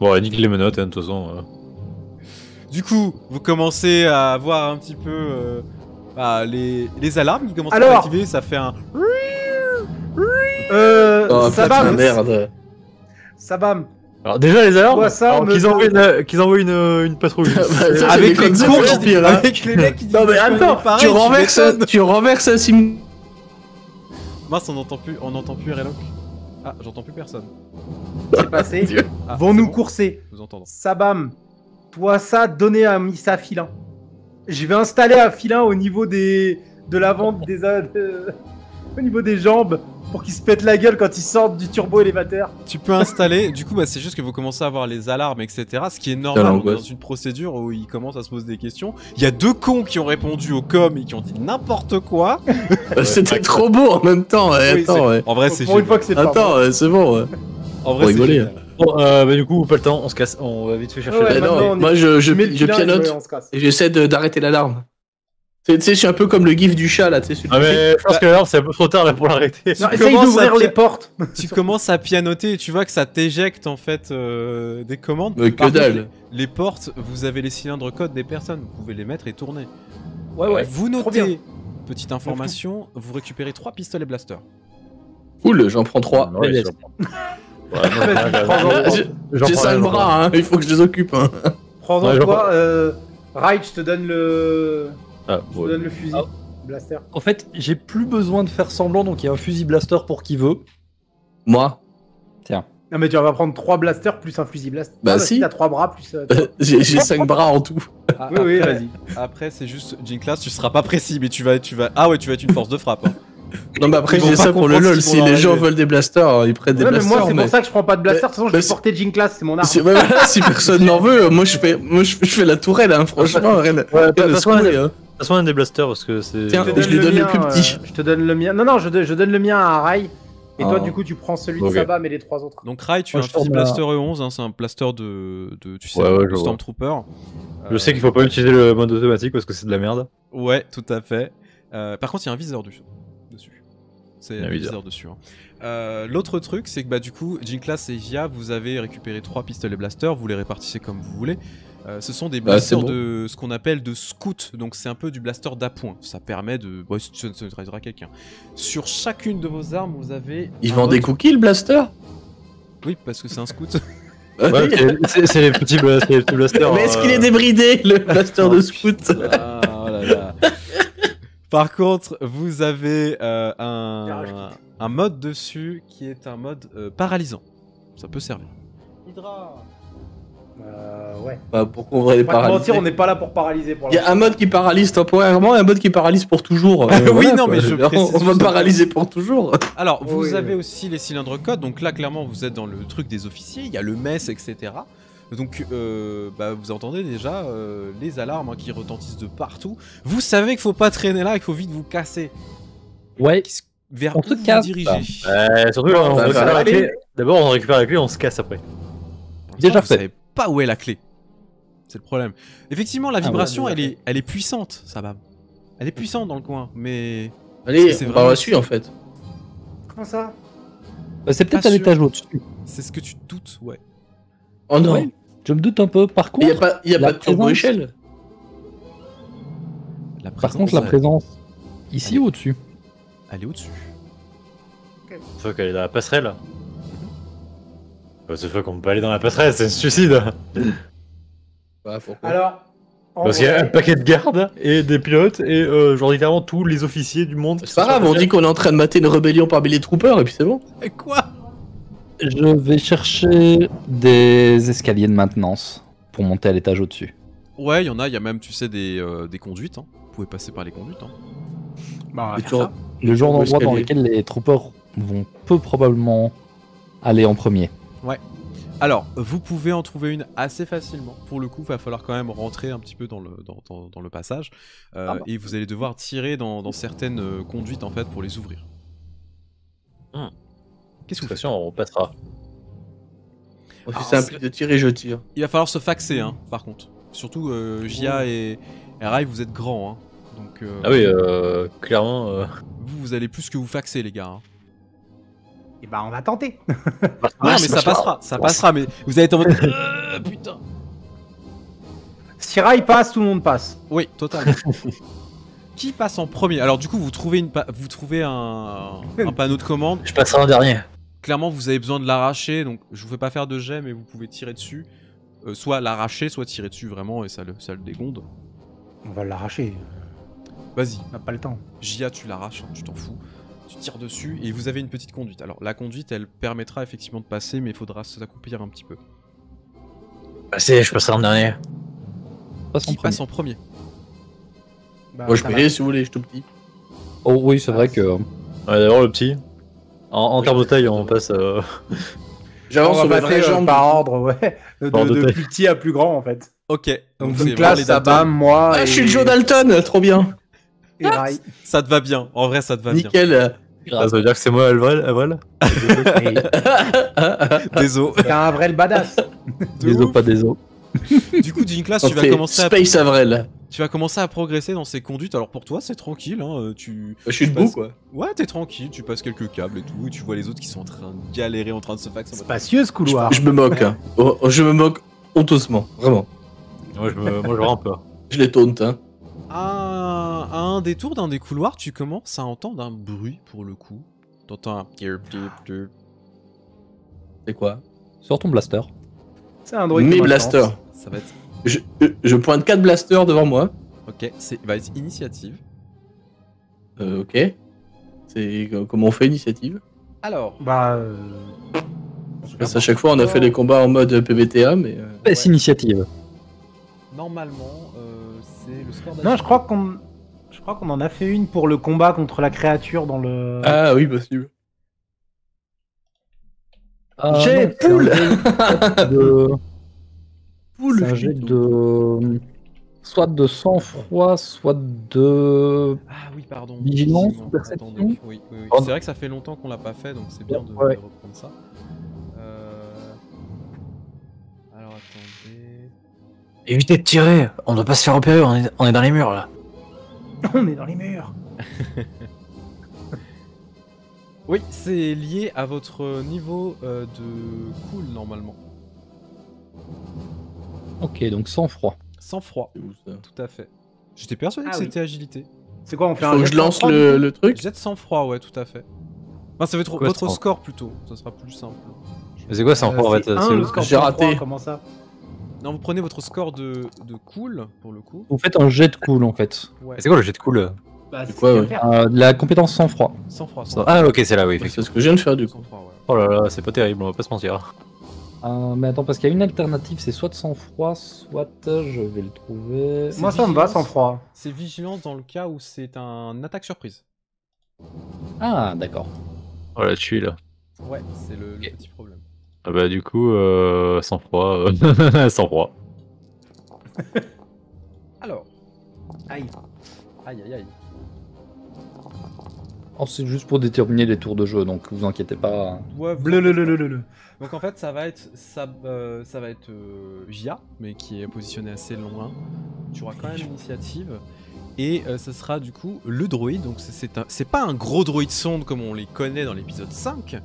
Bon, nique les menottes, hein, de toute façon. Du coup, vous commencez à voir un petit peu les alarmes qui commencent à s'activer, ça fait un. Oh, Sabam! Merde! Sabam! Alors déjà les alarmes, qu'ils envoient une patrouille avec les mecs qui disent non mais attends, tu renverses un sim. Mince, on n'entend plus Reloc. Ah, j'entends plus personne. C'est passé. Ah, vont nous courser. Nous entendons. Sabam, toi ça, donnez à Missa Filin. Je vais installer un filin au niveau de la vente des au niveau des jambes, pour qu'ils se pètent la gueule quand ils sortent du turbo-élévateur. Tu peux installer, du coup bah, c'est juste que vous commencez à avoir les alarmes, etc. Ce qui est normal, dans une procédure où ils commencent à se poser des questions. Il y a deux cons qui ont répondu au com et qui ont dit n'importe quoi. C'était trop beau en même temps. Oui, attends, en vrai c'est génial. Attends, c'est bon. En vrai c'est génial. Bon, bah, du coup, pas le temps, on se casse, on va vite fait chercher la non, moi je pianote et j'essaie d'arrêter l'alarme. Tu sais, je suis un peu comme le gif du chat là, tu sais. Ah mais je pense que là, c'est un peu trop tard là pour l'arrêter. Essaye d'ouvrir les portes. Tu commences à pianoter et tu vois que ça t'éjecte en fait des commandes. Que dalle. Les portes, vous avez les cylindres codes des personnes, vous pouvez les mettre et tourner. Ouais. Vous notez, petite information, vous récupérez 3 pistolets blaster. Cool, j'en prends 3. J'ai ça le bras, hein, il faut que je les occupe. Prends-en toi, Rai, je te donne le. Ah, je te donne le fusil blaster. En fait, j'ai plus besoin de faire semblant, donc il y a un fusil blaster pour qui veut. Moi. Tiens. Non mais tu vas prendre 3 blasters plus un fusil blaster. Bah si. T'as 3 bras plus... j'ai 5 bras en tout. Ah, oui, vas-y. Après, c'est juste, Jinx Class, tu seras pas précis, mais tu vas être une force de frappe. Hein. Non mais après, j'ai ça pour le LOL, si les gens veulent des blasters, ils prennent des blasters. Mais moi, c'est pour ça que je prends pas de blaster, de toute façon, je vais porter Jinx Class, c'est mon arme. Si personne n'en veut, moi je fais la tourelle, franchement, rien de... De toute façon, un des blasters parce que c'est. Tiens, je lui donne le plus petit. Je te donne le mien. Non, je donne le mien à Rai. Et toi, du coup, tu prends celui de Sabam et les 3 autres. Donc, Rai, tu as un petit blaster E11. Hein, c'est un blaster de Stormtrooper. Je sais qu'il faut pas utiliser le mode automatique parce que c'est de la merde. Ouais, tout à fait. Par contre, il y a un viseur dessus. C'est un viseur dessus. Hein. L'autre truc, c'est que bah, du coup, Jinx Class et Jia, vous avez récupéré 3 pistolets blaster. Vous les répartissez comme vous voulez. Ce sont des blasters de ce qu'on appelle de scout, donc c'est un peu du blaster d'appoint. Ça permet de... Bon, ça neutralisera quelqu'un. Sur chacune de vos armes, vous avez... Ils vendent des cookies, le blaster? Oui, parce que c'est un scout. Ouais, c'est les petits blasters. Mais est-ce qu'il est débridé, le blaster de scout? Ah, oh là là. Par contre, vous avez un mode dessus qui est un mode paralysant. Ça peut servir. Hydra. Ouais. Bah, pour qu'on va les paralyser. On n'est pas là pour paralyser. Il y a un mode qui paralyse temporairement et un mode qui paralyse pour toujours. Oui, voilà, non, quoi. Mais je précise. On va paralyser pour toujours. Alors, vous avez aussi les cylindres codes. Donc là, clairement, vous êtes dans le truc des officiers. Il y a le mess, etc. Donc, bah, vous entendez déjà les alarmes hein, qui retentissent de partout. Vous savez qu'il faut pas traîner là, qu'il faut vite vous casser. Ouais. Vers où vous dirigez? Surtout, on récupère la clé. D'abord, on récupère la clé, on se casse après. Déjà fait. Pas où est la clé. C'est le problème. Effectivement, la vibration, elle est puissante, ça va. Elle est puissante dans le coin, mais... Allez, c'est vraiment su en fait. Comment ça? Bah, c'est peut-être à l'étage au-dessus. C'est ce que tu te doutes, ouais. Oh non. Ouais, je me doute un peu. Par contre... Il n'y a pas de turbo-échelle. Par contre, la présence... Ici ou au-dessus? Elle est au-dessus. Faut qu'elle est dans la passerelle. C'est fois qu'on peut pas aller dans la passerelle, c'est un suicide. Bah, alors, parce qu'il y a un paquet de gardes et des pilotes et genre littéralement tous les officiers du monde. C'est pas grave, on dit qu'on est en train de mater une rébellion parmi les troopers et puis c'est bon. Quoi? Je vais chercher des escaliers de maintenance. pour monter à l'étage au-dessus. Ouais, il y en a, il y a même, tu sais, des conduites. Hein. Vous pouvez passer par les conduites. Hein. Bah, le genre d'endroit dans lequel les troopers vont peu probablement aller en premier. Ouais. Alors, vous pouvez en trouver une assez facilement. Pour le coup, il va falloir quand même rentrer un petit peu dans le passage. Et vous allez devoir tirer dans certaines conduites, en fait, pour les ouvrir. Qu'est-ce que vous faites ? On passera. Si ça implique de tirer, je tire. Il va falloir se faxer, hein, par contre. Surtout, Jia et Rai, vous êtes grands. Hein. Donc, ah oui, clairement... Vous allez plus que vous faxer, les gars. Hein. Et bah on va tenter. Non mais ça passera, mais vous allez être en mode putain. Si Rai passe, tout le monde passe. Oui, totalement. Qui passe en premier? Alors du coup vous trouvez un panneau de commande. Je passerai en dernier. Clairement vous avez besoin de l'arracher, donc je vous fais pas faire de jet, mais vous pouvez tirer dessus. Soit l'arracher, soit tirer dessus vraiment et ça le dégonde. On va l'arracher. Vas-y. On n'a pas le temps. Jia, tu l'arraches, hein, tu t'en fous. Tu tires dessus et vous avez une petite conduite. Alors la conduite, elle permettra effectivement de passer, mais il faudra s'accomplir un petit peu. Passez, je passerai en dernier. Qui passe en premier? Bah, moi je peux y aller si vous voulez, je suis tout petit. Oh oui, c'est vrai que... Ouais, d'abord le petit. En termes de taille, on passe... J'avance sur ma jambe par ordre, ouais. De plus petit à plus grand en fait. Ok. Donc une classe, Sabam, moi... Ah, je suis le Joe Dalton, trop bien. Ça te va bien, en vrai ça te va nickel. Bien. Nickel. Ça veut dire que c'est moi Avril. Désolé. T'es un Avril badass. Désolé, pas désolé. Du coup, Jinx Class, tu vas commencer à progresser dans ces conduites. Alors pour toi, c'est tranquille. Hein. Je suis debout quoi. Ouais, t'es tranquille, tu passes quelques câbles et tout. Et tu vois les autres qui sont en train de galérer, en train de se faxer. Spacieux ce couloir. Je me moque. Hein. Oh, je me moque honteusement, vraiment. Moi je rampe. Je les taunte. Hein. À un détour d'un des couloirs, tu commences à entendre un bruit pour le coup. T'entends un... C'est quoi? Sors ton blaster. C'est un droïde. Mes blasters. Ça va être... Je pointe 4 blasters devant moi. Ok, c'est va être initiative. Ok. C'est comment on fait initiative? Alors... Bah... Parce à chaque fois on a fait les combats en mode PBTA, mais... Baisse initiative. Normalement... Non, je crois qu'on en a fait une pour le combat contre la créature dans le... Ah oui, possible. J'ai poule. Poule. Un jet de... Soit de sang-froid, soit de... Ah oui, pardon. Vigilance, perception. Oui, oui, oui. C'est vrai que ça fait longtemps qu'on l'a pas fait, donc c'est bien de reprendre ça. Alors, attendez... Évitez de tirer, on doit pas se faire repérer, on est dans les murs là. On est dans les murs. Oui, c'est lié à votre niveau de cool normalement. Ok, donc sans froid. Sans froid, tout à fait. J'étais persuadé que c'était agilité. C'est quoi, on fait un jet? Je lance le truc. Jet sans froid, ouais, tout à fait. Enfin, ça va être votre score plutôt, ça sera plus simple. C'est quoi sans froid en fait? J'ai raté. Comment ça? Non, vous prenez votre score de cool, pour le coup. Vous faites un jet de cool, en fait. Ouais. C'est quoi le jet de cool? Bah, c'est quoi, la compétence sans froid. Sans froid, sans froid. Ah, ok, c'est là, oui. C'est ce que je viens de faire, du coup. Froid, ouais. Oh là là, c'est pas terrible, on va pas se mentir. Mais attends, parce qu'il y a une alternative, c'est soit de sans froid, soit... Je vais le trouver... Moi, ça me va, sans froid. C'est vigilance dans le cas où c'est un attaque surprise. Ah, d'accord. Oh là, je suis là. Ouais, c'est le petit problème. Ah bah du coup, sans froid, sans froid. Alors, aïe, aïe, aïe, aïe. Oh, c'est juste pour déterminer les tours de jeu, donc vous inquiétez pas. Ouais, bleu. Donc en fait, ça va être Jia, mais qui est positionné assez loin. Tu auras quand même l'initiative. Et ça sera du coup le droïde. Donc c'est pas un gros droïde sonde comme on les connaît dans l'épisode 5.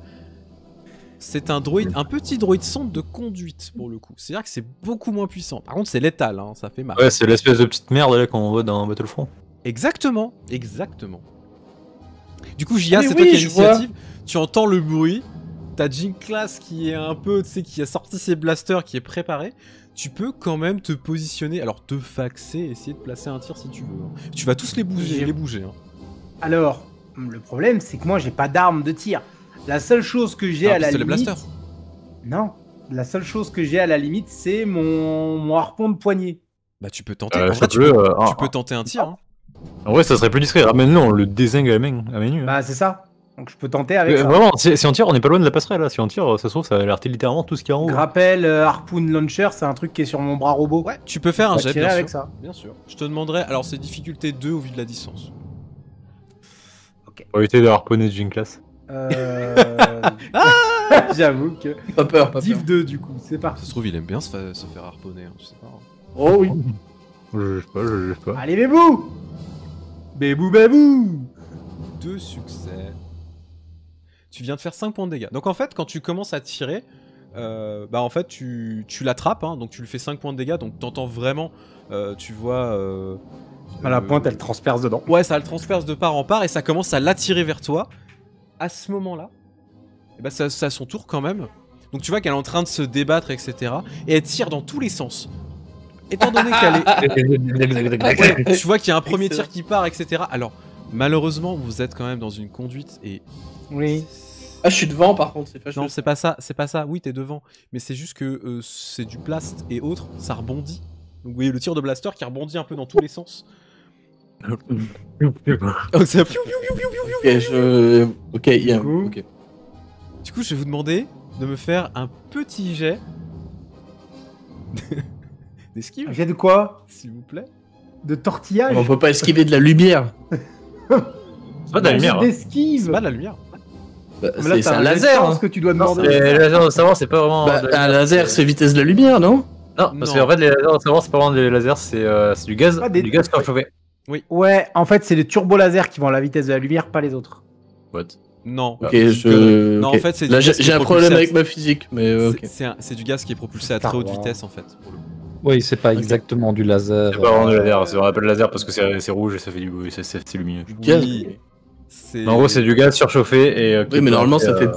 C'est un droïde, un petit droïde sonde de conduite pour le coup. C'est-à-dire que c'est beaucoup moins puissant. Par contre, c'est létal, hein, ça fait mal. Ouais, c'est l'espèce de petite merde là qu'on voit dans Battlefront. Exactement, exactement. Du coup, Jia, c'est toi qui as l'initiative. Tu entends le bruit. T'as Jinx Class qui est un peu, tu sais, qui a sorti ses blasters, qui est préparé. Tu peux quand même te positionner, alors te faxer, essayer de placer un tir si tu veux. Hein. Tu vas tous les bouger. Hein. Alors, le problème, c'est que moi, j'ai pas d'arme de tir. La seule chose que j'ai à la limite... Non, La seule chose que j'ai à la limite, c'est mon harpon de poignet. Bah tu peux tenter. En vrai, tu peux tenter un tir. Hein. En vrai, ça serait plus discret. Ramène-le, on le désingue à main nue. Hein. Bah c'est ça. Donc je peux tenter avec. Ça. Vraiment, si on tire, on n'est pas loin de la passerelle. Là. Si on tire, ça se trouve, ça alerter littéralement tout ce qu'il y a en haut. Rappel, harpoon launcher, c'est un truc qui est sur mon bras robot. Ouais. Tu peux faire un jet avec ça. Bien sûr. Je te demanderai. Alors c'est difficulté 2 au vu de la distance. Ok. Faut éviter de harponner Jinx Class. J'avoue que. Pas peur, pas peur. Div 2 du coup, c'est parti. Ça se trouve, il aime bien se faire harponner, hein, je sais pas. Hein. Oh oui. Je sais pas, je sais pas. Allez, bébou. Bébou, bébou. 2 succès. Tu viens de faire 5 points de dégâts. Donc en fait, quand tu commences à tirer, bah en fait, tu l'attrapes, hein, donc tu lui fais 5 points de dégâts, donc t'entends vraiment, tu vois. À la pointe, elle transperce dedans. Ouais, ça le transperce de part en part et ça commence à l'attirer vers toi. À ce moment-là, eh ben, c'est à son tour quand même. Donc tu vois qu'elle est en train de se débattre, etc. Et elle tire dans tous les sens. Étant donné qu'elle est... tu vois qu'il y a un premier tir qui part, etc. Alors, malheureusement, vous êtes quand même dans une conduite et... Oui. Ah, je suis devant par contre. Non, c'est pas ça, c'est pas ça. Oui, t'es devant. Mais c'est juste que c'est du plast et autres, ça rebondit. Donc vous voyez le tir de blaster qui rebondit un peu dans tous les sens. Du coup, je vais vous demander de me faire un petit jet d'esquive. Un jet de quoi, s'il vous plaît? De tortillage. On peut pas esquiver de la lumière. C'est pas de la lumière. C'est pas de la lumière. Bah, c'est un laser. Hein. Ce que tu dois demander. Les lasers de savoir, c'est pas vraiment. Bah, un laser, c'est vitesse de la lumière, non? Non, parce qu'en fait, les lasers de savoir, c'est pas vraiment des lasers, c'est du gaz. Du gaz surchauffé. Oui. Ouais, en fait, c'est les turbolasers qui vont à la vitesse de la lumière, pas les autres. What? Non. Ok, non, en fait, c'est. J'ai un problème avec ma physique, mais. C'est du gaz qui est propulsé à très haute vitesse, en fait. Oui, c'est pas exactement du laser. C'est pas vraiment du laser. C'est un peu de laser parce que c'est rouge et ça fait du bruit, c'est lumineux. Du gaz. En gros, c'est du gaz surchauffé et. Oui, mais normalement, ça fait.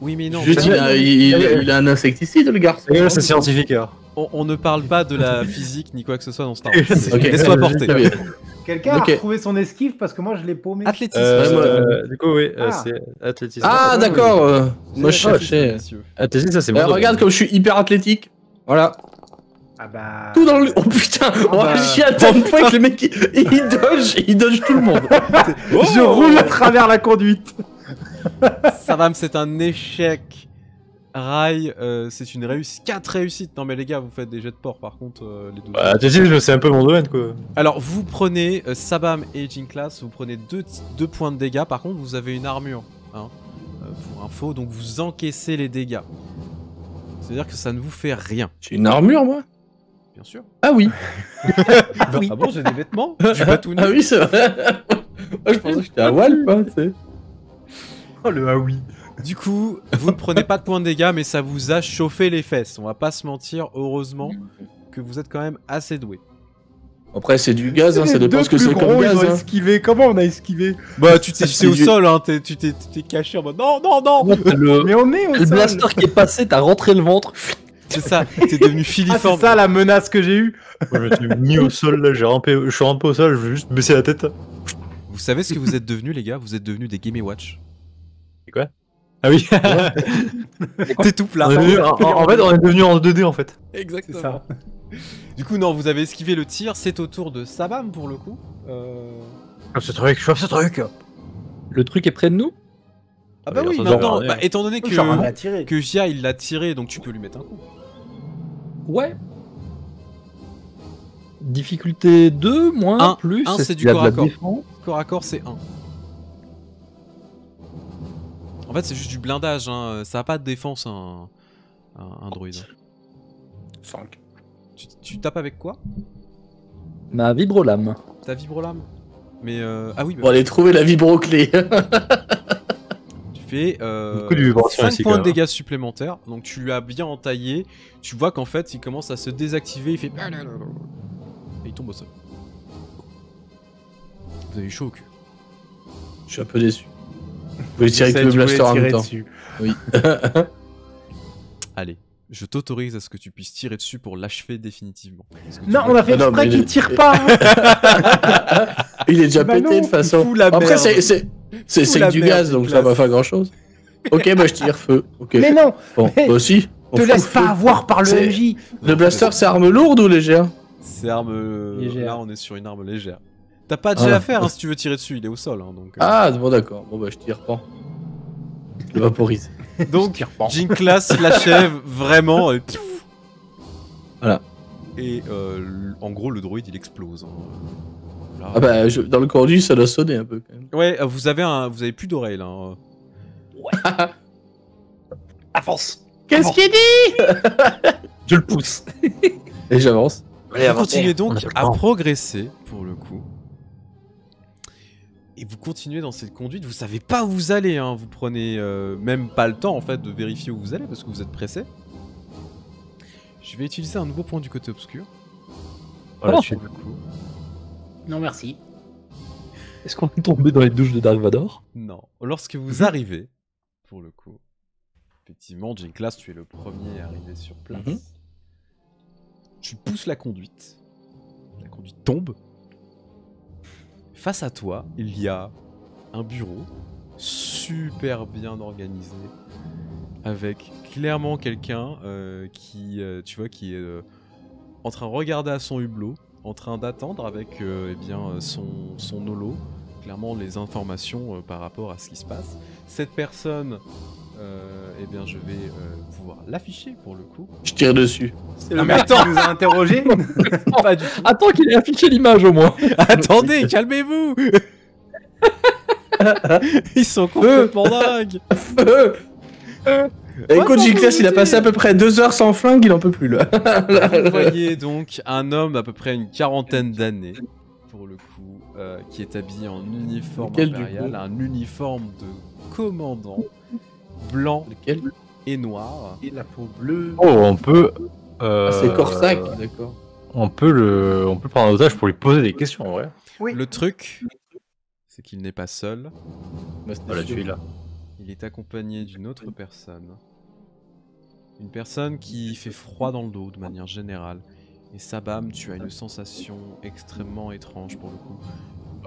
Oui, mais non. Je dis, il a un insecticide, le garçon. C'est scientifique. On ne parle pas de la physique ni quoi que ce soit dans Star Wars. Laisse-toi porter. Quelqu'un a retrouvé son esquive parce que moi je l'ai paumé. Athlétisme. Du coup, oui, c'est athlétisme. Ah, d'accord. Moi je cherchais. Athlétisme, ça c'est bon. Regarde comme je suis hyper athlétique. Voilà. Ah bah. Tout dans le. Oh putain, j'y attends pas que le mec il dodge tout le monde. Je roule à travers la conduite. Ça va, c'est un échec. Rai, c'est une réussite, 4 réussites. Non mais les gars, vous faites des jets de port par contre, les deux. Bah t'as dit, je sais un peu mon domaine quoi. Alors vous prenez Sabam et Jinx Class, vous prenez 2 points de dégâts. Par contre, vous avez une armure, hein, pour info, donc vous encaissez les dégâts. C'est-à-dire que ça ne vous fait rien. J'ai une armure moi. Bien sûr. Ah oui. Ah, oui. Ah bon, j'ai des vêtements. Je suis pas tout nu. Ah oui, c'est vrai. Moi, je pensais que j'étais à Wall, hein, tu sais. Oh le ah oui. Du coup, vous ne prenez pas de points de dégâts, mais ça vous a chauffé les fesses. On va pas se mentir, heureusement que vous êtes quand même assez doué. Après, c'est du gaz, hein, ça dépend ce que c'est comme gaz. Ils ont esquivé. Comment on a esquivé? Bah, tu t'es au sol, hein, tu t'es caché en mode non, non, non. Mais on est au sol. Le blaster qui est passé, t'as rentré le ventre. C'est ça, t'es devenu filiforme. C'est ça la menace que j'ai eue. Je me suis mis au sol, là, je suis rampé au sol, je vais juste baisser la tête. Vous savez ce que vous êtes devenus, les gars? Vous êtes devenus des Game & Watch. C'est quoi? Ah oui. T'es tout plat. En fait, on est devenu en 2D en fait. Exactement. Ça. Du coup, non, vous avez esquivé le tir. C'est au tour de Sabam pour le coup. Je chope ce truc. Le truc est près de nous. Ah bah oui, maintenant, bah, étant donné que Jia il l'a tiré, donc tu peux lui mettre un coup. Ouais. Difficulté 2, moins, un, plus. 1, c'est du corps à corps. Corps à corps, c'est 1. En fait, c'est juste du blindage, hein. Ça a pas de défense, un droïde. 5. Tu tapes avec quoi? Ma vibrolame. Ta vibrolame? Mais ah oui. Bah... On va aller trouver la vibroclé. Tu fais 5 points de dégâts supplémentaires, donc tu lui as bien entaillé. Tu vois qu'en fait, il commence à se désactiver, il fait... Et il tombe au sol. Vous avez eu chaud au cul. Je suis un peu déçu. Vous pouvez tirer avec le blaster en même temps. Oui. Allez, je t'autorise à ce que tu puisses tirer dessus pour l'achever définitivement. Non, on a fait exprès qu'il tire pas. Il est déjà pété de façon. Après, c'est du gaz, donc ça va pas faire grand chose. Ok, bah je tire feu. Mais non. Bon, aussi. Te laisse pas avoir par le MJ. Le blaster, c'est arme lourde ou légère? C'est arme... Légère. Là, on est sur une arme légère. T'as pas de jet à faire hein, si tu veux tirer dessus, il est au sol. Hein, donc, Ah, bon d'accord, bon bah je tire pas. Je le vaporise. Donc, Jinx Class l'achève vraiment. Et... Voilà. Et en gros, le droïde il explose. Hein. Là, ah bah, dans le corps du, ça doit sonner un peu quand même. Ouais, vous avez plus d'oreilles là. Hein. Ouais. Avance. Qu'est-ce qu'il dit? Je le pousse. Et j'avance. Vous continuez donc à progresser, pour le coup. Et vous continuez dans cette conduite, vous savez pas où vous allez, hein. Vous prenez même pas le temps, en fait, de vérifier où vous allez, parce que vous êtes pressé. Je vais utiliser un nouveau point du côté obscur. Voilà, pour le coup. Non, merci. Est-ce qu'on est tombé dans les douches de Dark Vador? Non. Lorsque vous arrivez, pour le coup, effectivement, Jinx Class, tu es le premier arrivé sur place. Tu pousses la conduite tombe. Face à toi, il y a un bureau super bien organisé, avec clairement quelqu'un qui, tu vois, qui est en train de regarder à son hublot, en train d'attendre avec eh bien, son holo, clairement les informations par rapport à ce qui se passe. Cette personne... eh bien, je vais pouvoir l'afficher pour le coup. Je tire dessus. C'est le mec qui nous a interrogé. Pas du tout. Attends qu'il ait affiché l'image au moins. Attendez, calmez-vous. Ils sont complètement dingues. Feu. Écoute, Jinx Class, il a passé à peu près 2 heures sans flingue, il en peut plus là. Vous voyez donc un homme d'à peu près une quarantaine d'années, pour le coup, qui est habillé en uniforme impérial, un uniforme de commandant. Blanc et noir. Et la peau bleue. Oh, on peut. C'est Corsac, d'accord. On peut le prendre en otage pour lui poser des questions en vrai. Oui. Le truc, c'est qu'il n'est pas seul. Bah, voilà, celui-là. Il est accompagné d'une autre personne. Une personne qui fait froid dans le dos de manière générale. Et Sabam, tu as une sensation extrêmement étrange pour le coup.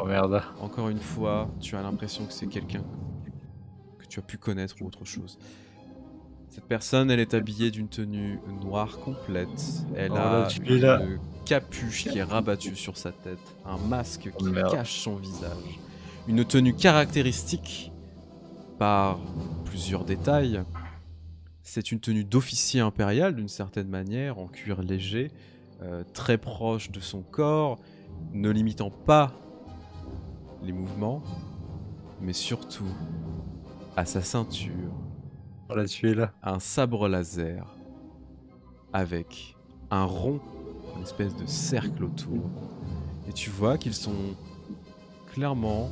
Oh merde. Encore une fois, tu as l'impression que c'est quelqu'un tu as pu connaître ou autre chose. Cette personne, elle est habillée d'une tenue noire complète. Elle a une capuche qui est rabattue sur sa tête, un masque qui cache son visage, une tenue caractéristique par plusieurs détails. C'est une tenue d'officier impérial d'une certaine manière, en cuir léger, très proche de son corps, ne limitant pas les mouvements, mais surtout à sa ceinture, voilà, un sabre laser avec un rond, une espèce de cercle autour. Et tu vois qu'ils sont clairement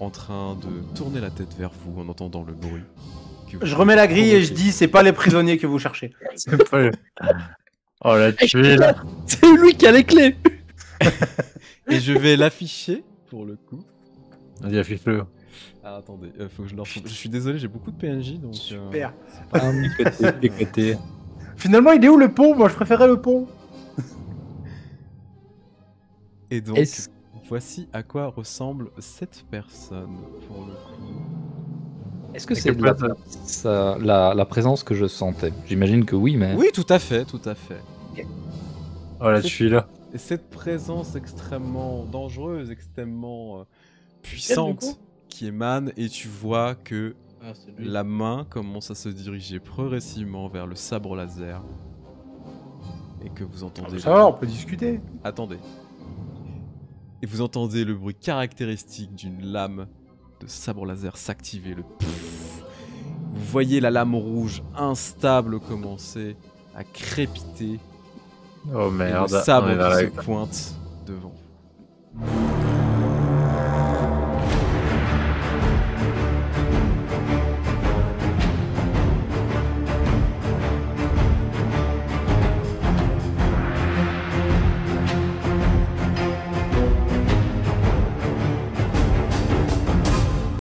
en train de tourner la tête vers vous en entendant le bruit. Je remets la grille et je dis, c'est pas les prisonniers que vous cherchez. C'est pas... Oh la tuer là. C'est lui qui a les clés. Et je vais l'afficher pour le coup. Vas-y, affiche-le. Ah, attendez, faut que je leur... Je suis désolé, j'ai beaucoup de PNJ donc... Super. Décoté. Finalement, il est où le pont? Moi, je préférais le pont. Et donc, voici à quoi ressemble cette personne, pour le coup. Est-ce que c'est la présence que je sentais? J'imagine que oui, mais... Oui, tout à fait, tout à fait. Okay. Oh, là, je suis là. Et cette présence extrêmement dangereuse, extrêmement puissante... qui émane, et tu vois que la main commence à se diriger progressivement vers le sabre laser et que vous entendez... Ça va, on peut discuter. Attendez. Et vous entendez le bruit caractéristique d'une lame de sabre laser s'activer, le pfff. Vous voyez la lame rouge instable commencer à crépiter. Oh merde. Et le sabre se pointe devant vous.